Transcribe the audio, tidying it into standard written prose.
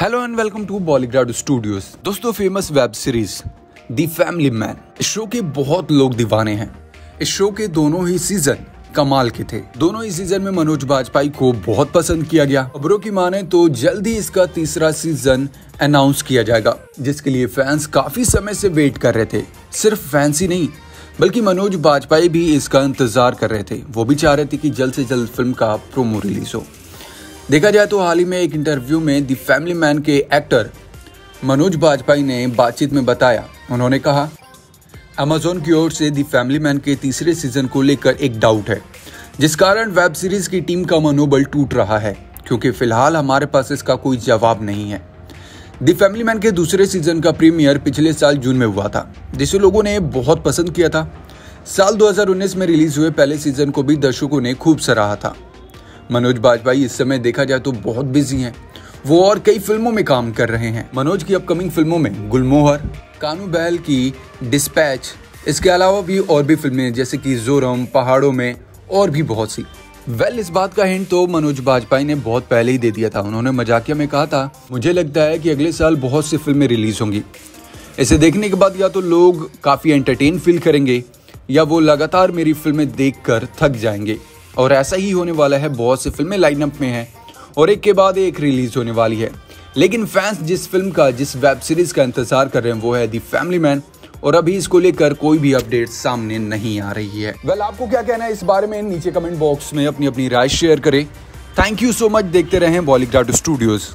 Hello and welcome to Bollygram studios. दोस्तों, famous web series the family man, इस show के बहुत लोग दीवाने हैं। इस शो के दोनों ही सीजन कमाल के थे। दोनों ही सीजन में मनोज बाजपेयी को बहुत पसंद किया गया। खबरों की माने तो जल्द ही इसका तीसरा सीजन अनाउंस किया जाएगा, जिसके लिए फैंस काफी समय से वेट कर रहे थे। सिर्फ फैंस ही नहीं बल्कि मनोज बाजपेयी भी इसका इंतजार कर रहे थे। वो भी चाह रहे थे कि जल्द से जल्द फिल्म का प्रोमो रिलीज हो। देखा जाए तो हाल ही में एक इंटरव्यू में द फैमिली मैन के एक्टर मनोज बाजपेयी ने बातचीत में बताया, उन्होंने कहा अमेजोन की ओर से द फैमिली मैन के तीसरे सीजन को लेकर एक डाउट है, जिस कारण वेब सीरीज की टीम का मनोबल टूट रहा है, क्योंकि फिलहाल हमारे पास इसका कोई जवाब नहीं है। द फैमिली मैन के दूसरे सीजन का प्रीमियर पिछले साल जून में हुआ था, जिसे लोगों ने बहुत पसंद किया था। साल 2019 में रिलीज हुए पहले सीजन को भी दर्शकों ने खूब सराहा था। मनोज बाजपेयी इस समय देखा जाए तो बहुत बिजी हैं। वो और कई फिल्मों में काम कर रहे हैं। मनोज की अपकमिंग फिल्मों में गुलमोहर, कानू बैल की डिस्पैच, इसके अलावा भी और भी फिल्में जैसे कि जोरम, पहाड़ों में और भी बहुत सी। इस बात का हिंट तो मनोज बाजपेयी ने बहुत पहले ही दे दिया था। उन्होंने मजाकिया में कहा था, मुझे लगता है कि अगले साल बहुत सी फिल्में रिलीज होंगी। इसे देखने के बाद या तो लोग काफ़ी एंटरटेन फील करेंगे या वो लगातार मेरी फिल्में देखकर थक जाएंगे, और ऐसा ही होने वाला है। बहुत सी फिल्में लाइनअप में हैं और एक के बाद एक रिलीज होने वाली है। लेकिन फैंस जिस फिल्म का, जिस वेब सीरीज का इंतजार कर रहे हैं वो है द फैमिली मैन, और अभी इसको लेकर कोई भी अपडेट सामने नहीं आ रही है। वेल, आपको क्या कहना है इस बारे में? नीचे कमेंट बॉक्स में अपनी राय शेयर करें। Thank you so much. देखते रहें बॉलीग्राम स्टूडियोज।